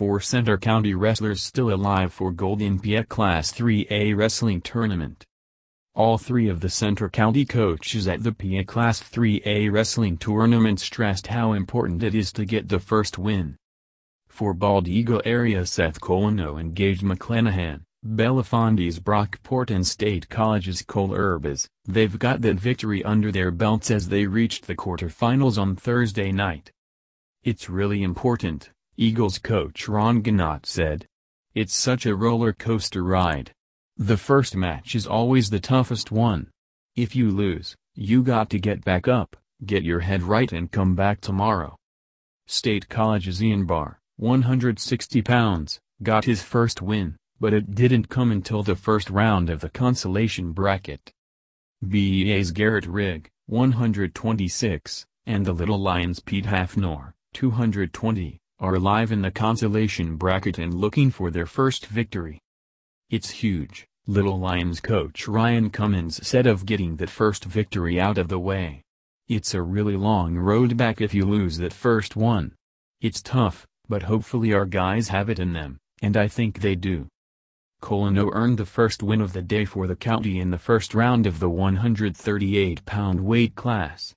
four Centre County wrestlers still alive for gold in PIAA Class 3A wrestling tournament. All three of the Centre County coaches at the PIAA Class 3A wrestling tournament stressed how important it is to get the first win. For Bald Eagle Area, Seth Koleno and Gage McClenahan, Bellefonte's Brock Port and State College's Cole Urbas, they've got that victory under their belts as they reached the quarterfinals on Thursday night. "It's really important," Eagles coach Ron Guenot said. "It's such a roller coaster ride. The first match is always the toughest one. If you lose, you got to get back up, get your head right and come back tomorrow." State College's Ian Barr, 160 pounds, got his first win, but it didn't come until the first round of the consolation bracket. BEA's Garrett Rigg, 126, and the Little Lions' Pete Haffner, 220, are alive in the consolation bracket and looking for their first victory. "It's huge," Little Lions coach Ryan Cummins said of getting that first victory out of the way. "It's a really long road back if you lose that first one. It's tough, but hopefully our guys have it in them, and I think they do." Koleno earned the first win of the day for the county in the first round of the 138-pound weight class.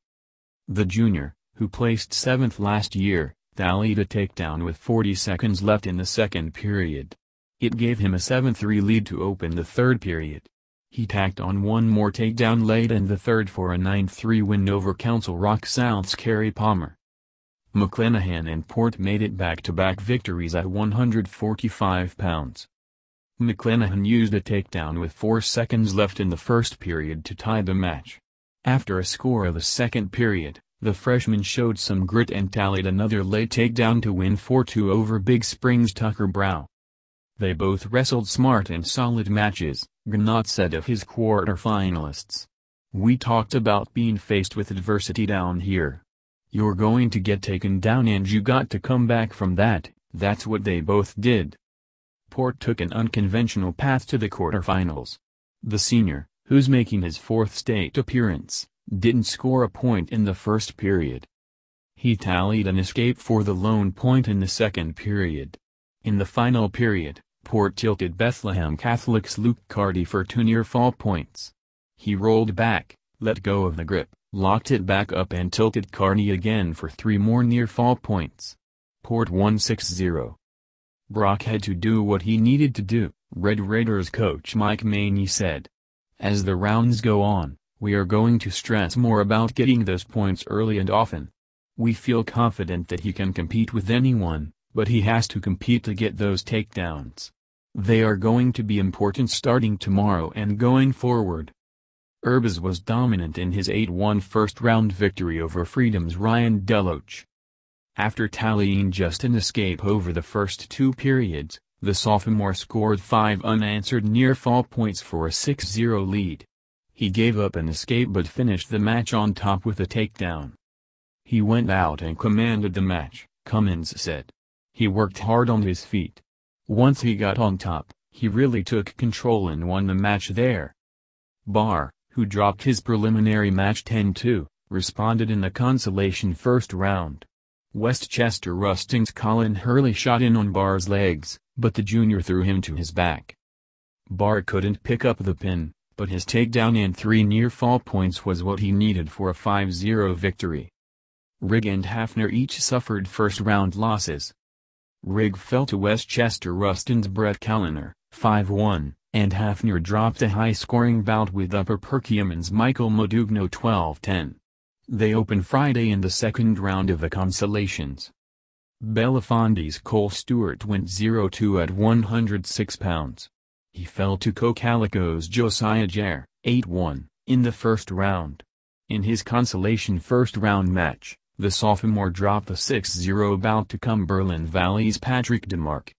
The junior, who placed 7th last year, tallied a takedown with 40 seconds left in the second period. It gave him a 7-3 lead to open the third period. He tacked on one more takedown late in the third for a 9-3 win over Council Rock South's Cary Palmer. McClenahan and Port made it back-to-back victories at 145 pounds. McClenahan used a takedown with 4 seconds left in the first period to tie the match. After a scoreless second period, the freshman showed some grit and tallied another late takedown to win 4-2 over Big Spring's Tucker Brough. "They both wrestled smart and solid matches," Guenot said of his quarterfinalists. "We talked about being faced with adversity down here. You're going to get taken down and you got to come back from that, that's what they both did." Port took an unconventional path to the quarterfinals. The senior, who's making his 4th state appearance, didn't score a point in the first period. He tallied an escape for the lone point in the second period. In the final period, Port tilted Bethlehem Catholic's Luke Carty for 2 near fall points. He rolled back, let go of the grip, locked it back up and tilted Carty again for 3 more near fall points. Port won 6-0. Brock had to do what he needed to do, Red Raiders coach Mike Maney said. "As the rounds go on, we are going to stress more about getting those points early and often. We feel confident that he can compete with anyone, but he has to compete to get those takedowns. They are going to be important starting tomorrow and going forward." Urbas was dominant in his 8-1 first-round victory over Freedom's Ryan Deloach. After tallying just an escape over the first 2 periods, the sophomore scored 5 unanswered near-fall points for a 6-0 lead. He gave up an escape but finished the match on top with a takedown. "He went out and commanded the match," Cummins said. "He worked hard on his feet. Once he got on top, he really took control and won the match there." Barr, who dropped his preliminary match 10-2, responded in the consolation first round. Westchester Rusting's Colin Hurley shot in on Barr's legs, but the junior threw him to his back. Barr couldn't pick up the pin, but his takedown and 3 near-fall points was what he needed for a 5-0 victory. Rigg and Haffner each suffered first-round losses. Rigg fell to Westchester Rustin's Brett Calliner, 5-1, and Haffner dropped a high-scoring bout with Upper Perkiomen's Michael Modugno, 12-10. They open Friday in the second round of the consolations. Bellefonte's Cole Stewart went 0-2 at 106 pounds. He fell to Cocalico's Josiah Jair, 8-1, in the first round. In his consolation first-round match, the sophomore dropped a 6-0 bout to Cumberland Valley's Patrick DeMarc.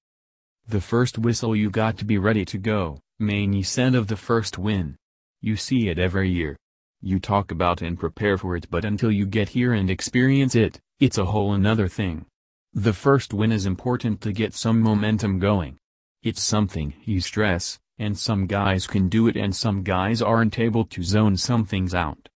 "The first whistle you got to be ready to go," Maney said of the first win. "You see it every year. You talk about and prepare for it, but until you get here and experience it, it's a whole another thing. The first win is important to get some momentum going. It's something you stress, and some guys can do it and some guys aren't able to zone some things out.